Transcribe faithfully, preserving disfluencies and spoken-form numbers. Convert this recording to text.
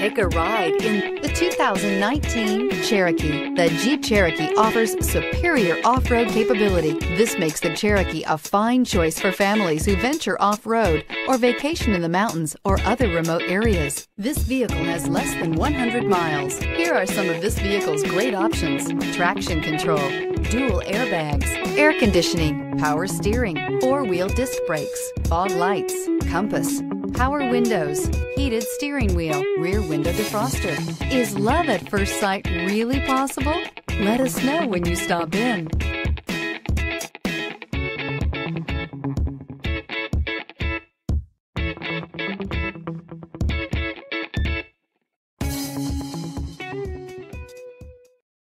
Take a ride in the two thousand nineteen Cherokee. The Jeep Cherokee offers superior off-road capability. This makes the Cherokee a fine choice for families who venture off-road or vacation in the mountains or other remote areas. This vehicle has less than one hundred miles. Here are some of this vehicle's great options: traction control, dual airbags, air conditioning, power steering, four-wheel disc brakes, fog lights, compass, power windows, heated steering wheel, rear window defroster. Is love at first sight really possible? Let us know when you stop in.